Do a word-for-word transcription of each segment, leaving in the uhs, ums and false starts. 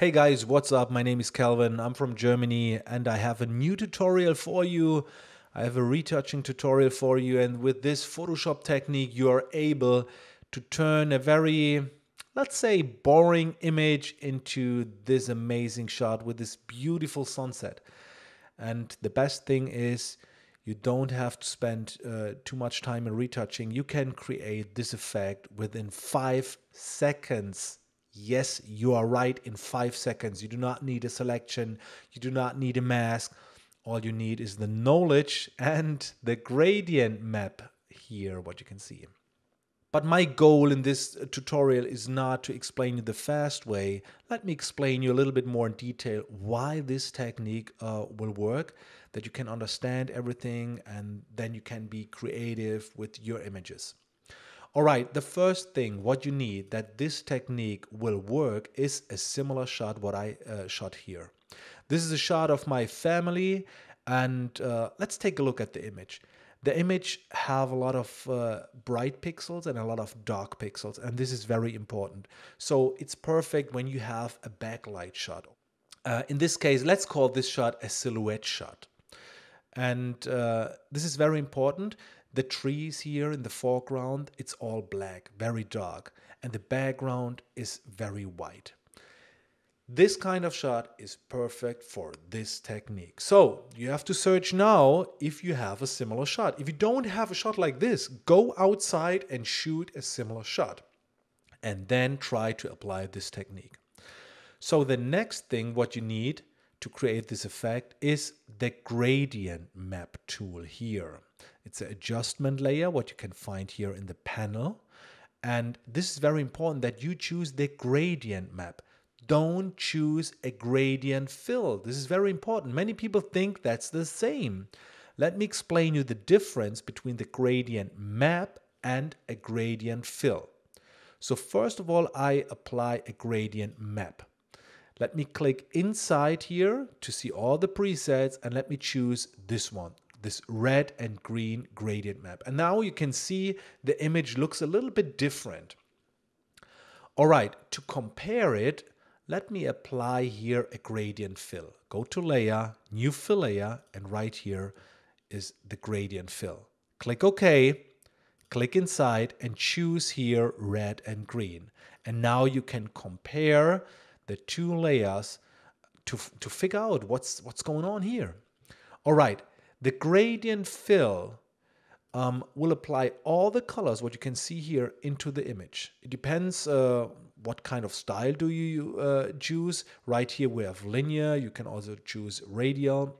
Hey guys, what's up? My name is Calvin, I'm from Germany and I have a new tutorial for you. I have a retouching tutorial for you, and with this Photoshop technique you are able to turn a very, let's say, boring image into this amazing shot with this beautiful sunset. And the best thing is you don't have to spend uh, too much time in retouching. You can create this effect within five seconds. Yes, you are right, in five seconds. You do not need a selection, you do not need a mask. All you need is the knowledge and the gradient map here, what you can see. But my goal in this tutorial is not to explain you the fast way. Let me explain you a little bit more in detail why this technique uh, will work, that you can understand everything and then you can be creative with your images. All right, the first thing what you need that this technique will work is a similar shot what I uh, shot here. This is a shot of my family, and uh, let's take a look at the image. The image have a lot of uh, bright pixels and a lot of dark pixels, and this is very important. So it's perfect when you have a backlight shot. Uh, in this case, let's call this shot a silhouette shot. And uh, this is very important. The trees here in the foreground, it's all black, very dark, and the background is very white. This kind of shot is perfect for this technique. So you have to search now if you have a similar shot. If you don't have a shot like this, go outside and shoot a similar shot and then try to apply this technique. So the next thing what you need to create this effect is the gradient map tool here. It's an adjustment layer, what you can find here in the panel. And this is very important that you choose the gradient map. Don't choose a gradient fill. This is very important. Many people think that's the same. Let me explain you the difference between the gradient map and a gradient fill. So first of all, I apply a gradient map. Let me click inside here to see all the presets, and let me choose this one, this red and green gradient map. And now you can see the image looks a little bit different. All right, to compare it, let me apply here a gradient fill. Go to layer, new fill layer, and right here is the gradient fill. Click OK, click inside, and choose here red and green. And now you can compare the two layers to, to figure out what's, what's going on here. All right. The gradient fill um, will apply all the colors, what you can see here, into the image. It depends uh, what kind of style do you uh, choose. Right here we have linear, you can also choose radial,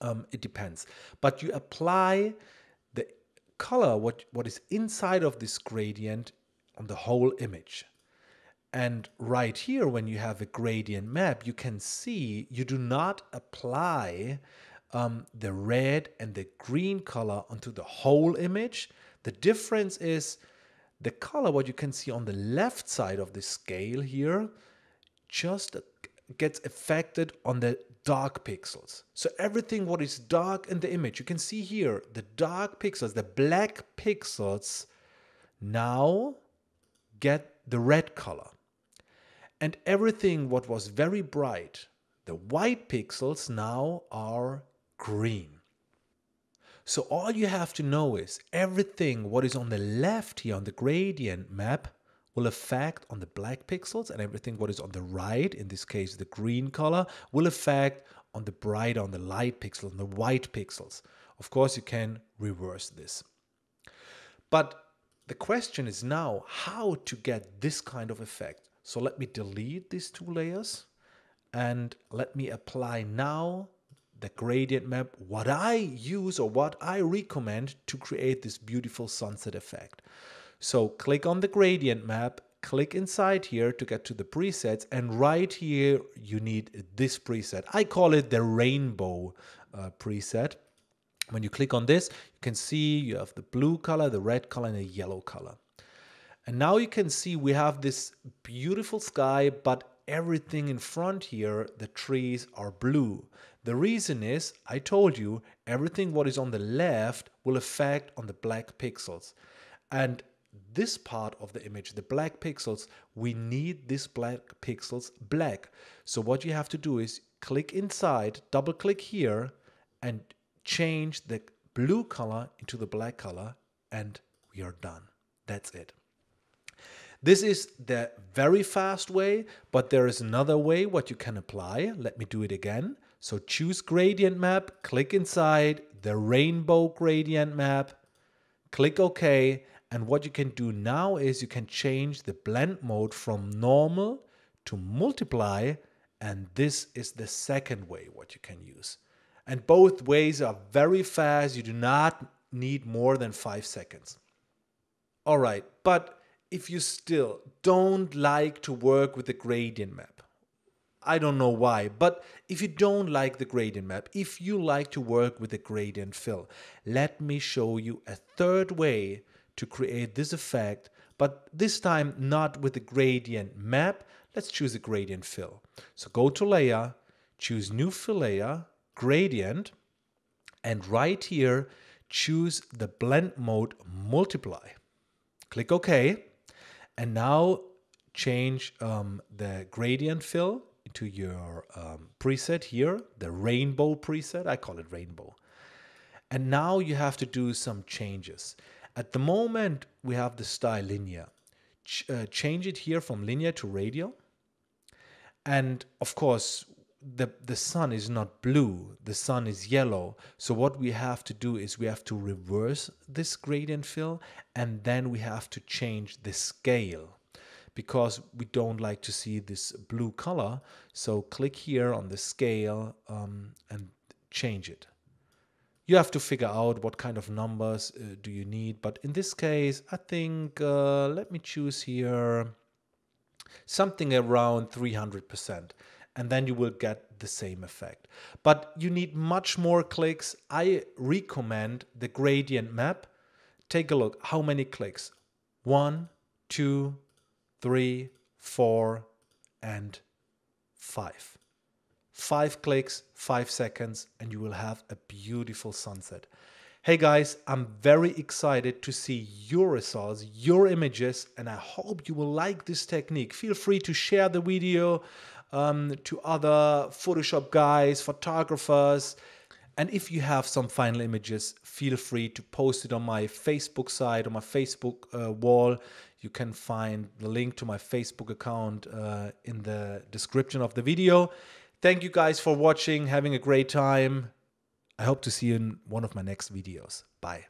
um, it depends. But you apply the color, what, what is inside of this gradient, on the whole image. And right here, when you have a gradient map, you can see you do not apply Um, the red and the green color onto the whole image. The difference is the color, what you can see on the left side of the scale here, just gets affected on the dark pixels. So everything what is dark in the image, you can see here, the dark pixels, the black pixels now get the red color. And everything what was very bright, the white pixels now are green. So all you have to know is everything what is on the left here on the gradient map will affect on the black pixels, and everything what is on the right, in this case the green color, will affect on the bright, on the light pixels, on the white pixels. Of course you can reverse this. But the question is now how to get this kind of effect. So let me delete these two layers and let me apply now the gradient map, what I use or what I recommend to create this beautiful sunset effect. So click on the gradient map, click inside here to get to the presets, and right here you need this preset. I call it the rainbow uh, preset. When you click on this, you can see you have the blue color, the red color, and the yellow color. And now you can see we have this beautiful sky, but everything in front here, the trees are blue. The reason is, I told you, everything what is on the left will affect on the black pixels. And this part of the image, the black pixels, we need this black pixels black. So what you have to do is click inside, double click here and change the blue color into the black color, and we are done. That's it. This is the very fast way, but there is another way what you can apply. Let me do it again. So choose gradient map, click inside the rainbow gradient map, click OK. And what you can do now is you can change the blend mode from normal to multiply. And this is the second way what you can use. And both ways are very fast. You do not need more than five seconds. All right, but if you still don't like to work with the gradient map, I don't know why, but if you don't like the gradient map, if you like to work with the gradient fill, let me show you a third way to create this effect, but this time not with the gradient map. Let's choose a gradient fill. So go to layer, choose new fill layer, gradient, and right here, choose the blend mode multiply. Click OK. And now change um, the gradient fill to your um, preset here, the rainbow preset. I call it rainbow. And now you have to do some changes. At the moment, we have the style linear. Ch uh, change it here from linear to radial. And of course, the, the sun is not blue. The sun is yellow. So what we have to do is we have to reverse this gradient fill, and then we have to change the scale because we don't like to see this blue color. So click here on the scale um, and change it. You have to figure out what kind of numbers uh, do you need. But in this case, I think, uh, let me choose here something around three hundred percent. And then you will get the same effect. But you need much more clicks. I recommend the gradient map. Take a look. How many clicks? One, two, three, four, and five. Five clicks, five seconds, and you will have a beautiful sunset. Hey guys, I'm very excited to see your results, your images, and I hope you will like this technique. Feel free to share the video um, to other Photoshop guys, photographers, and if you have some final images, feel free to post it on my Facebook site, on my Facebook uh, wall. You can find the link to my Facebook account uh, in the description of the video. Thank you guys for watching, having a great time. I hope to see you in one of my next videos. Bye.